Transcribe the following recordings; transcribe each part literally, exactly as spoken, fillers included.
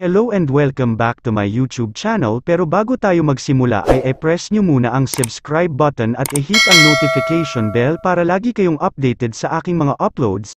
Hello and welcome back to my YouTube channel. Pero bago tayo magsimula ay e-press nyo muna ang subscribe button at i-hit ang notification bell para lagi kayong updated sa aking mga uploads.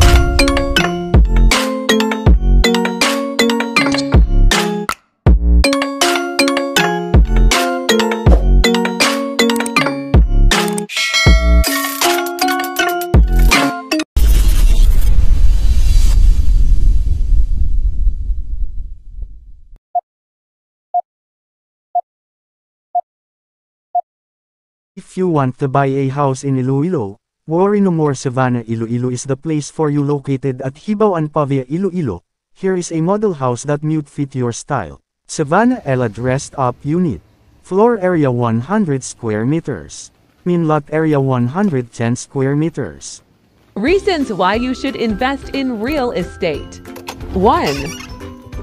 If you want to buy a house in Iloilo, worry no more. Savannah Iloilo is the place for you, located at Hibao and Pavia, Iloilo. Here is a model house that mute fit your style. Savannah Ella dressed up unit. Floor area one hundred square meters. Main lot area one hundred ten square meters. Reasons why you should invest in real estate. one.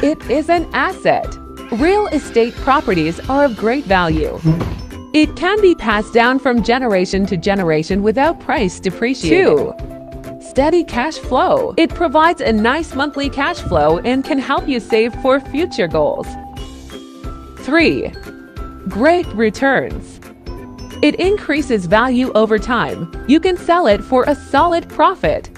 It is an asset. Real estate properties are of great value. It can be passed down from generation to generation without price depreciating. two. Steady cash flow. It provides a nice monthly cash flow and can help you save for future goals. three. Great returns. It increases value over time. You can sell it for a solid profit.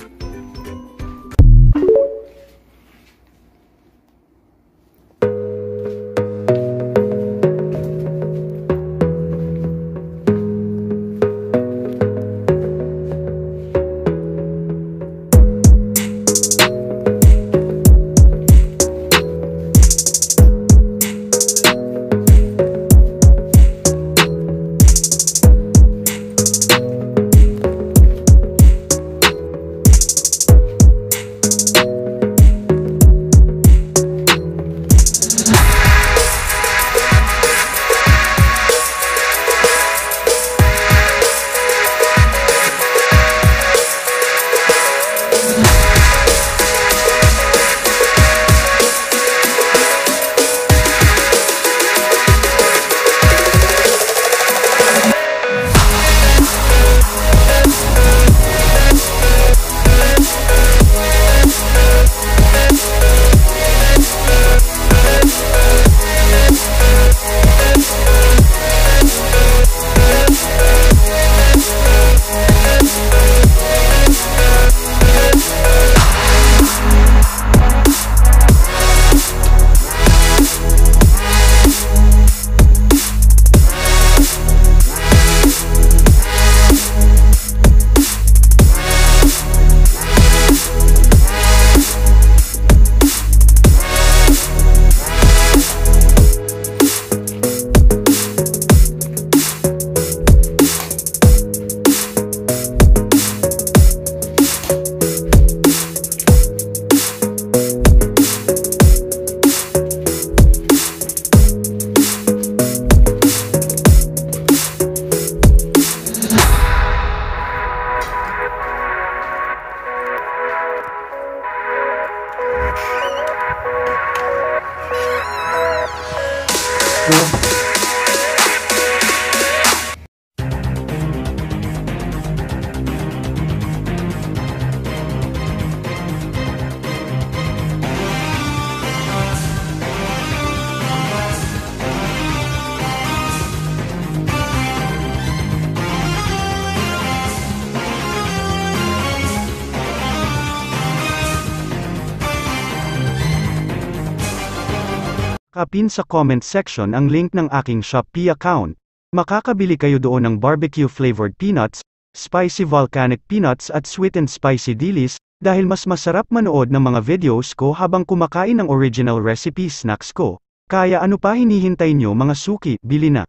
Kapin sa comment section ang link ng aking Shopee account. Makakabili kayo doon ng barbecue-flavored peanuts, spicy volcanic peanuts at sweet and spicy dilis, dahil mas masarap manood ng mga videos ko habang kumakain ng original recipe snacks ko. Kaya ano pa hinihintay nyo mga suki, bili na!